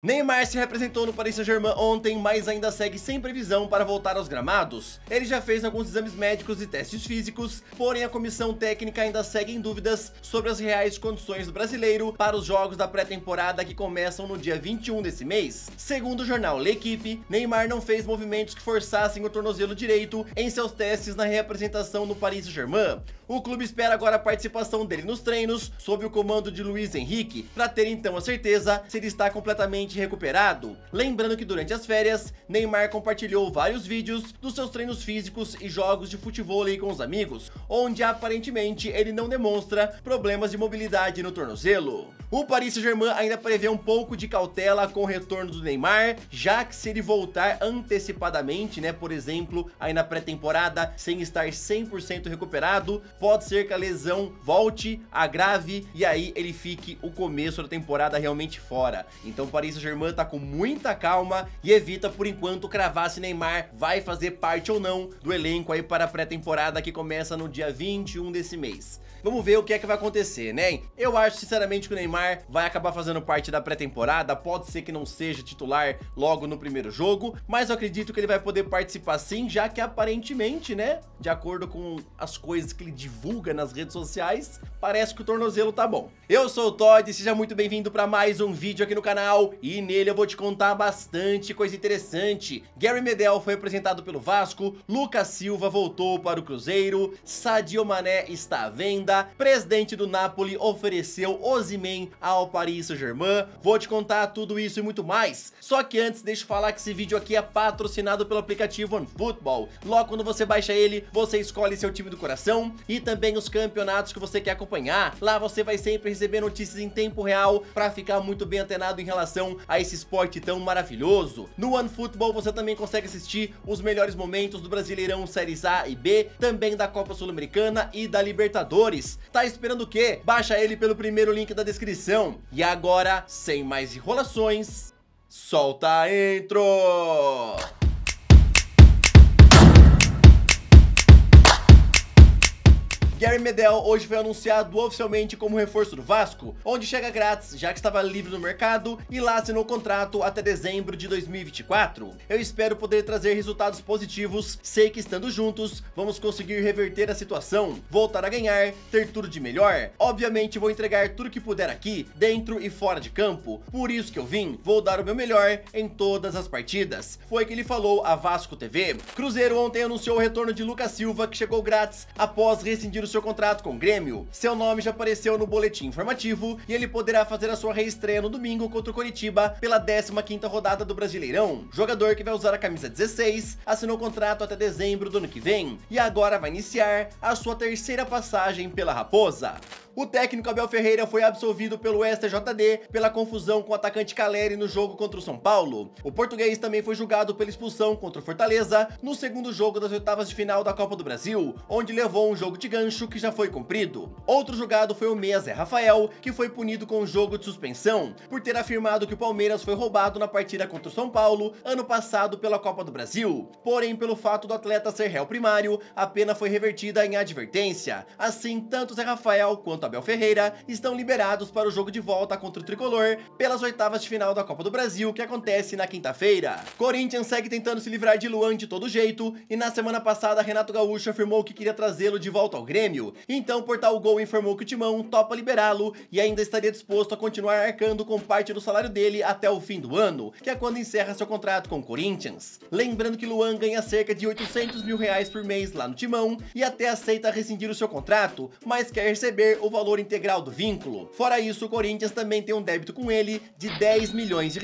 Neymar se representou no Paris Saint-Germain ontem, mas ainda segue sem previsão para voltar aos gramados. Ele já fez alguns exames médicos e testes físicos, porém a comissão técnica ainda segue em dúvidas sobre as reais condições do brasileiro para os jogos da pré-temporada que começam no dia 21 desse mês. Segundo o jornal L'Equipe, Neymar não fez movimentos que forçassem o tornozelo direito em seus testes na representação no Paris Saint-Germain. O clube espera agora a participação dele nos treinos, sob o comando de Luiz Henrique, para ter então a certeza se ele está completamente recuperado. Lembrando que durante as férias, Neymar compartilhou vários vídeos dos seus treinos físicos e jogos de futevôlei com os amigos, onde aparentemente ele não demonstra problemas de mobilidade no tornozelo. O Paris Saint-Germain ainda prevê um pouco de cautela com o retorno do Neymar, já que se ele voltar antecipadamente, por exemplo, aí na pré-temporada, sem estar 100% recuperado, pode ser que a lesão volte, agrave e aí ele fique o começo da temporada realmente fora. Então o Paris Saint-Germain tá com muita calma e evita por enquanto cravar se Neymar vai fazer parte ou não do elenco aí para a pré-temporada que começa no dia 21 desse mês. Vamos ver o que é que vai acontecer, né? Eu acho sinceramente que o Neymar vai acabar fazendo parte da pré-temporada, pode ser que não seja titular logo no primeiro jogo, mas eu acredito que ele vai poder participar sim, já que aparentemente, de acordo com as coisas que ele divulga nas redes sociais, parece que o tornozelo tá bom. Eu sou o Tode, seja muito bem-vindo para mais um vídeo aqui no canal e nele eu vou te contar bastante coisa interessante. Gary Medel foi apresentado pelo Vasco, Lucas Silva voltou para o Cruzeiro, Sadio Mané está à venda, presidente do Napoli ofereceu Osimhen ao Paris Saint-Germain. Vou te contar tudo isso e muito mais. Só que antes, deixa eu falar que esse vídeo aqui é patrocinado pelo aplicativo OneFootball. Logo quando você baixa ele, você escolhe seu time do coração e também os campeonatos que você quer acompanhar. Lá você vai sempre receber notícias em tempo real para ficar muito bem antenado em relação a esse esporte tão maravilhoso. No OneFootball você também consegue assistir os melhores momentos do Brasileirão Séries A e B, também da Copa Sul-Americana e da Libertadores. Tá esperando o quê? Baixa ele pelo primeiro link da descrição. E agora, sem mais enrolações, solta a intro! Gary Medel hoje foi anunciado oficialmente como reforço do Vasco, onde chega grátis, já que estava livre no mercado, e lá assinou o contrato até dezembro de 2024. Eu espero poder trazer resultados positivos, sei que estando juntos, vamos conseguir reverter a situação, voltar a ganhar, ter tudo de melhor. Obviamente vou entregar tudo que puder aqui, dentro e fora de campo, por isso que eu vim, vou dar o meu melhor em todas as partidas. Foi que ele falou a Vasco TV. Cruzeiro ontem anunciou o retorno de Lucas Silva, que chegou grátis após rescindir o seu contrato com o Grêmio. Seu nome já apareceu no boletim informativo e ele poderá fazer a sua reestreia no domingo contra o Coritiba pela 15ª rodada do Brasileirão. Jogador que vai usar a camisa 16, assinou contrato até dezembro do ano que vem e agora vai iniciar a sua terceira passagem pela Raposa. O técnico Abel Ferreira foi absolvido pelo STJD pela confusão com o atacante Caleri no jogo contra o São Paulo. O português também foi julgado pela expulsão contra o Fortaleza no segundo jogo das oitavas de final da Copa do Brasil, onde levou um jogo de gancho que já foi cumprido. Outro julgado foi o meia Zé Rafael, que foi punido com um jogo de suspensão por ter afirmado que o Palmeiras foi roubado na partida contra o São Paulo ano passado pela Copa do Brasil. Porém, pelo fato do atleta ser réu primário, a pena foi revertida em advertência. Assim, tanto Zé Rafael quanto Abel Ferreira estão liberados para o jogo de volta contra o Tricolor pelas oitavas de final da Copa do Brasil, que acontece na quinta-feira. Corinthians segue tentando se livrar de Luan de todo jeito e na semana passada Renato Gaúcho afirmou que queria trazê-lo de volta ao Grêmio. Então o portal Gol informou que o Timão topa liberá-lo e ainda estaria disposto a continuar arcando com parte do salário dele até o fim do ano, que é quando encerra seu contrato com o Corinthians. Lembrando que Luan ganha cerca de R$800 mil por mês lá no Timão e até aceita rescindir o seu contrato, mas quer receber o valor integral do vínculo. Fora isso, o Corinthians também tem um débito com ele de R$10 milhões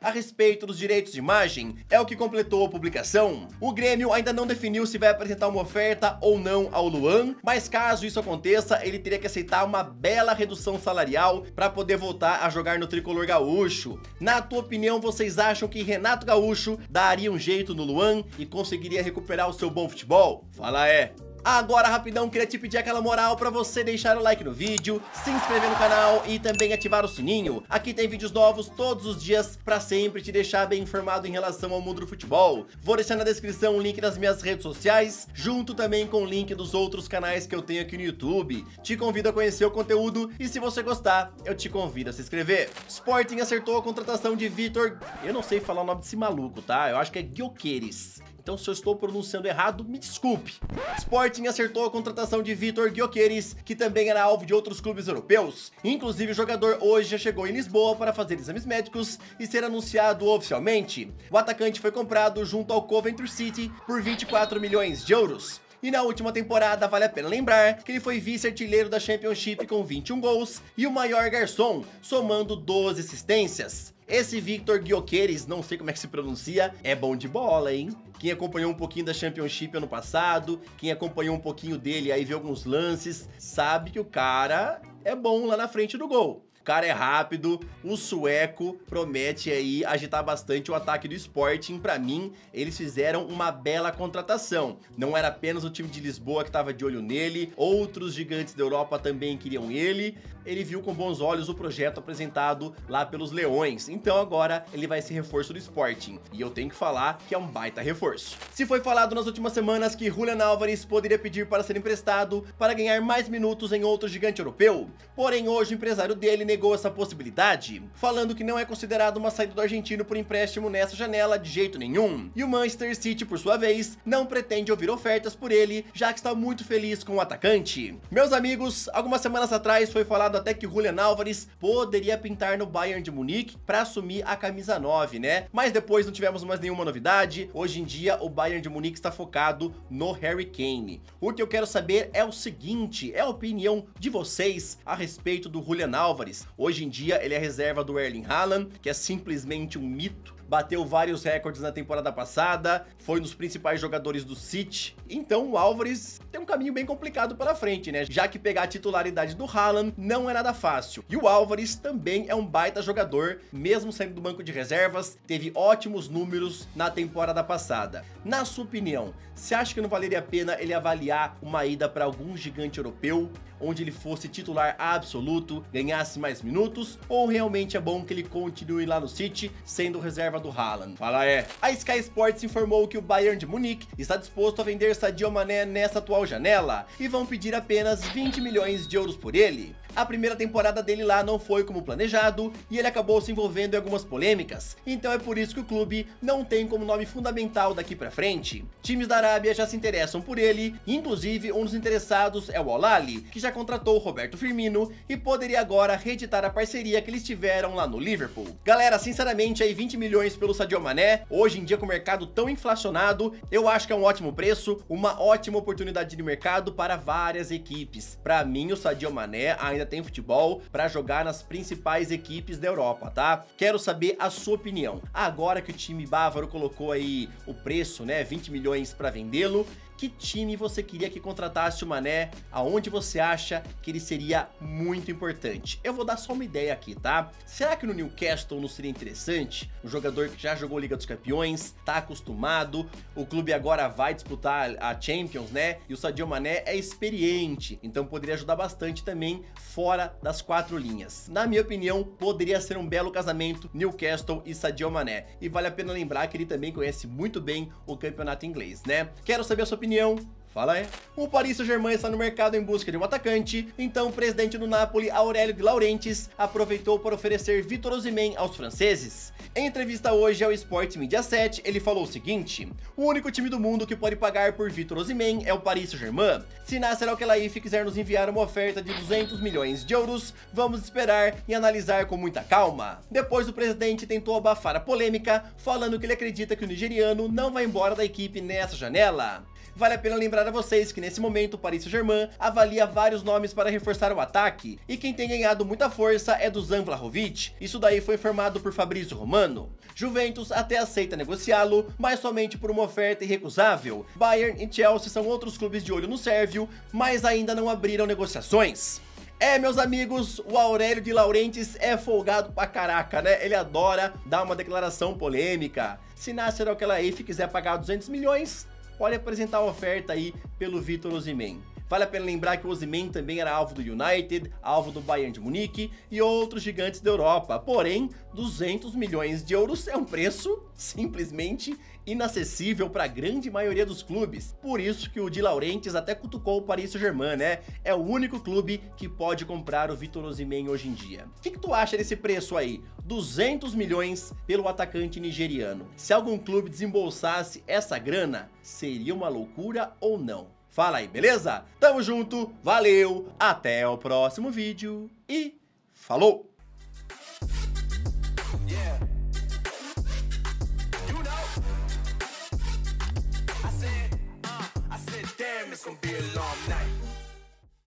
a respeito dos direitos de imagem, é o que completou a publicação. O Grêmio ainda não definiu se vai apresentar uma oferta ou não ao Luan, mas caso isso aconteça, ele teria que aceitar uma bela redução salarial para poder voltar a jogar no Tricolor Gaúcho. Na tua opinião, vocês acham que Renato Gaúcho daria um jeito no Luan e conseguiria recuperar o seu bom futebol? Fala é! Agora, rapidão, queria te pedir aquela moral pra você deixar o like no vídeo, se inscrever no canal e também ativar o sininho. Aqui tem vídeos novos todos os dias pra sempre te deixar bem informado em relação ao mundo do futebol. Vou deixar na descrição o link das minhas redes sociais, junto também com o link dos outros canais que eu tenho aqui no YouTube. Te convido a conhecer o conteúdo e se você gostar, eu te convido a se inscrever. Sporting acertou a contratação de Victor... Eu não sei falar o nome desse maluco, tá? Eu acho que é Gyokeres. Então, se eu estou pronunciando errado, me desculpe. Sporting acertou a contratação de Victor Gyokeres, que também era alvo de outros clubes europeus. Inclusive, o jogador hoje já chegou em Lisboa para fazer exames médicos e ser anunciado oficialmente. O atacante foi comprado junto ao Coventry City por 24 milhões de euros. E na última temporada, vale a pena lembrar que ele foi vice-artilheiro da Championship com 21 gols e o maior garçom, somando 12 assistências. Esse Victor Gyokeres, não sei como é que se pronuncia, é bom de bola, hein? Quem acompanhou um pouquinho da Championship ano passado, quem acompanhou um pouquinho dele aí viu alguns lances, sabe que o cara é bom lá na frente do gol. O cara é rápido, o sueco promete aí agitar bastante o ataque do Sporting. Pra mim, eles fizeram uma bela contratação. Não era apenas o time de Lisboa que estava de olho nele, outros gigantes da Europa também queriam ele. Ele viu com bons olhos o projeto apresentado lá pelos Leões. Então agora ele vai ser reforço do Sporting. E eu tenho que falar que é um baita reforço. Se foi falado nas últimas semanas que Julian Alvarez poderia pedir para ser emprestado para ganhar mais minutos em outro gigante europeu. Porém, hoje o empresário dele negou essa possibilidade, falando que não é considerado uma saída do argentino por empréstimo nessa janela de jeito nenhum. E o Manchester City, por sua vez, não pretende ouvir ofertas por ele, já que está muito feliz com o atacante. Meus amigos, algumas semanas atrás foi falado até que Julian Alvarez poderia pintar no Bayern de Munique para assumir a camisa 9, né? Mas depois não tivemos mais nenhuma novidade. Hoje em dia, o Bayern de Munique está focado no Harry Kane. O que eu quero saber é o seguinte, é a opinião de vocês a respeito do Julian Alvarez. Hoje em dia, ele é reserva do Erling Haaland, que é simplesmente um mito. Bateu vários recordes na temporada passada, foi um dos principais jogadores do City. Então o Alvarez tem um caminho bem complicado pela frente, né? Já que pegar a titularidade do Haaland não é nada fácil. E o Alvarez também é um baita jogador, mesmo saindo do banco de reservas, teve ótimos números na temporada passada. Na sua opinião, você acha que não valeria a pena ele avaliar uma ida para algum gigante europeu, onde ele fosse titular absoluto, ganhasse mais minutos, ou realmente é bom que ele continue lá no City, sendo reserva do Haaland? Fala é! A Sky Sports informou que o Bayern de Munique está disposto a vender Sadio Mané nessa atual janela, e vão pedir apenas 20 milhões de euros por ele. A primeira temporada dele lá não foi como planejado, e ele acabou se envolvendo em algumas polêmicas, então é por isso que o clube não tem como nome fundamental daqui pra frente. Times da Arábia já se interessam por ele, inclusive um dos interessados é o Al Ahly, que já contratou o Roberto Firmino e poderia agora reeditar a parceria que eles tiveram lá no Liverpool. Galera, sinceramente aí 20 milhões pelo Sadio Mané, hoje em dia com o mercado tão inflacionado, eu acho que é um ótimo preço, uma ótima oportunidade de mercado para várias equipes. Pra mim, o Sadio Mané ainda tem futebol pra jogar nas principais equipes da Europa, tá? Quero saber a sua opinião. Agora que o time bávaro colocou aí o preço, né, 20 milhões pra vendê-lo, que time você queria que contratasse o Mané? Aonde você acha que ele seria muito importante? Eu vou dar só uma ideia aqui, tá? Será que no Newcastle não seria interessante? Um jogador que já jogou Liga dos Campeões, tá acostumado, o clube agora vai disputar a Champions, né? E o Sadio Mané é experiente, então poderia ajudar bastante também fora das quatro linhas. Na minha opinião, poderia ser um belo casamento Newcastle e Sadio Mané. E vale a pena lembrar que ele também conhece muito bem o campeonato inglês, né? Quero saber a sua opinião. Fala é. O Paris Saint-Germain está no mercado em busca de um atacante, então o presidente do Napoli, Aurelio De Laurentiis, aproveitou para oferecer Victor Osimhen aos franceses. Em entrevista hoje ao Sport Media 7, ele falou o seguinte: o único time do mundo que pode pagar por Victor Osimhen é o Paris Saint-Germain. Se Nasser Al-Khelaifi quiser nos enviar uma oferta de 200 milhões de euros, vamos esperar e analisar com muita calma. Depois o presidente tentou abafar a polêmica, falando que ele acredita que o nigeriano não vai embora da equipe nessa janela. Vale a pena lembrar a vocês que nesse momento o Paris Saint-Germain avalia vários nomes para reforçar o ataque, e quem tem ganhado muita força é Dusan Vlahovic. Isso daí foi informado por Fabrício Romano. Juventus até aceita negociá-lo, mas somente por uma oferta irrecusável. Bayern e Chelsea são outros clubes de olho no sérvio, mas ainda não abriram negociações. É, meus amigos, o Aurelio De Laurentiis é folgado pra caraca, né? Ele adora dar uma declaração polêmica. Se Nasser Al-Khelaifi quiser pagar 200 milhões... pode apresentar uma oferta aí pelo Victor Osimhen. Vale a pena lembrar que o Osimhen também era alvo do United, alvo do Bayern de Munique e outros gigantes da Europa. Porém, 200 milhões de euros é um preço simplesmente inacessível para a grande maioria dos clubes. Por isso que o De Laurentiis até cutucou o Paris Saint-Germain, né? É o único clube que pode comprar o Victor Osimhen hoje em dia. O que tu acha desse preço aí? 200 milhões pelo atacante nigeriano. Se algum clube desembolsasse essa grana, seria uma loucura ou não? Fala aí, beleza? Tamo junto, valeu, até o próximo vídeo e falou!